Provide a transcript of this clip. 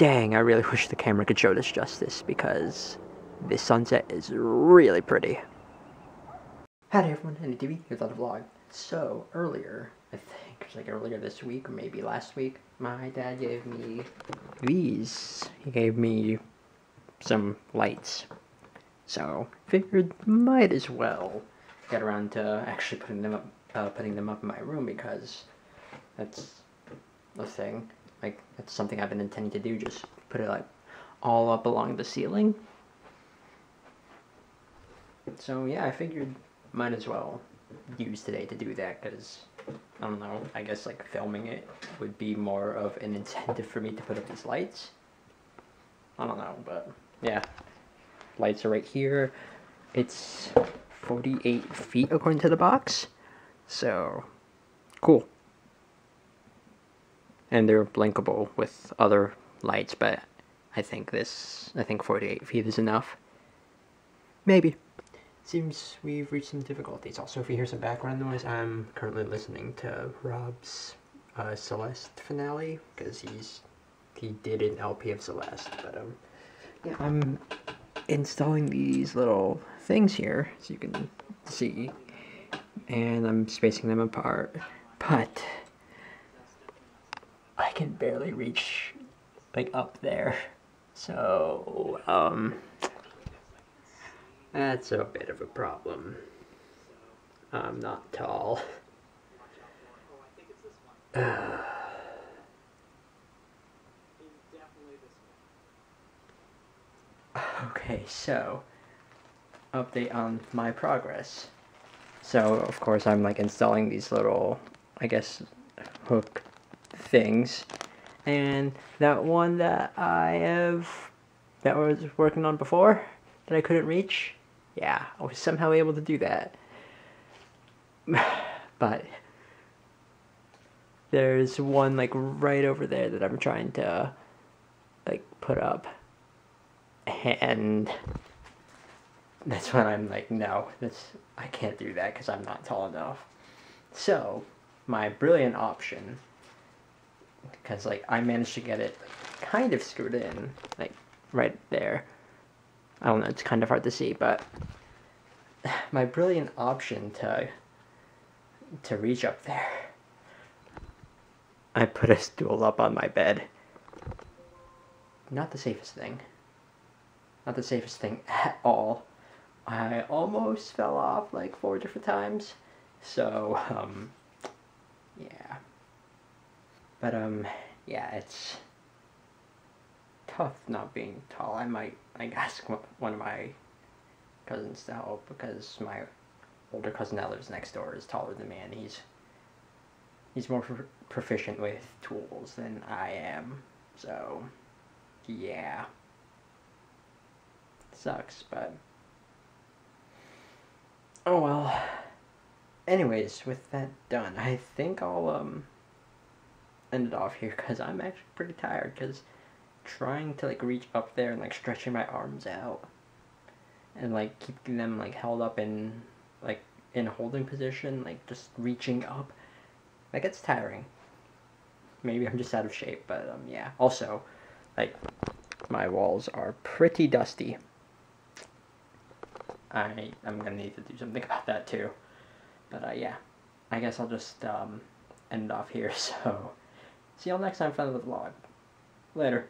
dang, I really wish the camera could show this justice, because this sunset is really pretty. Howdy everyone, NeoDarkraiTV here with another vlog. So, earlier, I think it was like earlier this week, or maybe last week, my dad gave me these. He gave me some lights. So, figured might as well get around to actually putting them up in my room, because that's the thing. Like, that's something I've been intending to do, just put it, like, all up along the ceiling. So, yeah, I figured might as well use today to do that, because, I don't know, I guess, like, filming it would be more of an incentive for me to put up these lights. I don't know, but, yeah. Lights are right here. It's 48 feet, according to the box. So, cool. And they're blinkable with other lights, but I think 48 feet is enough. Maybe. Seems we've reached some difficulties. Also, if you hear some background noise, I'm currently listening to Rob's Celeste finale, because he did an LP of Celeste, but yeah, I'm installing these little things here, so you can see, and I'm spacing them apart, but I can barely reach, like, up there, so, that's a bit of a problem. I'm not tall. Okay, so, update on my progress. So, of course, I'm, like, installing these little, I guess, hook things, and that one that I was working on before that I couldn't reach, yeah, I was somehow able to do that. But there's one, like, right over there that I'm trying to, like, put up, and that's when I'm like, no, I can't do that because I'm not tall enough. So my brilliant option, because, like, I managed to get it, like, kind of screwed in, like, right there. I don't know, it's kind of hard to see, but my brilliant option to reach up there, I put a stool up on my bed. Not the safest thing. Not the safest thing at all. I almost fell off, like, 4 different times, so, yeah. But, yeah, it's tough not being tall. I might, like, ask one of my cousins to help, because my older cousin that lives next door is taller than me, and he's more proficient with tools than I am. So, yeah. It sucks, but oh well. Anyways, with that done, I think I'll, end it off here, because I'm actually pretty tired, because trying to, like, reach up there and, like, stretching my arms out and, like, keeping them, like, held up in, like, in a holding position, like, just reaching up, like, it's tiring. Maybe I'm just out of shape, but yeah. Also, like, my walls are pretty dusty. I'm gonna need to do something about that too, but yeah, I guess I'll just end it off here. So see y'all next time for another vlog. Later.